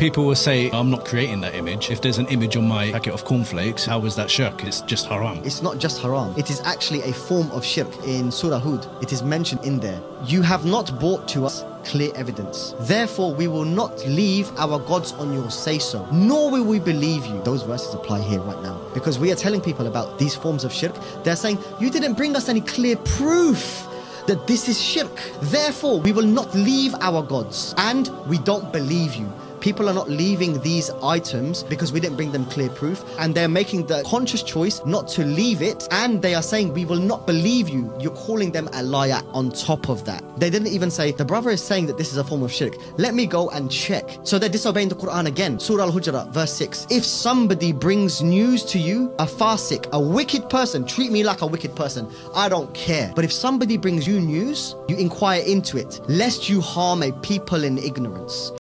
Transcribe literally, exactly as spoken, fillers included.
People will say, I'm not creating that image. If there's an image on my packet of cornflakes, how is that shirk? It's just haram. It's not just haram. It is actually a form of shirk. In Surah Hud, it is mentioned in there. You have not brought to us clear evidence. Therefore, we will not leave our gods on your say-so, nor will we believe you. Those verses apply here right now. Because we are telling people about these forms of shirk. They're saying, you didn't bring us any clear proof that this is shirk. Therefore, we will not leave our gods and we don't believe you. People are not leaving these items because we didn't bring them clear proof, and they're making the conscious choice not to leave it, and they are saying we will not believe you. You're calling them a liar on top of that. They didn't even say, the brother is saying that this is a form of shirk. Let me go and check. So they're disobeying the Quran again. Surah Al-Hujurat, verse six. If somebody brings news to you, a fasik, a wicked person, treat me like a wicked person. I don't care. But if somebody brings you news, you inquire into it, lest you harm a people in ignorance.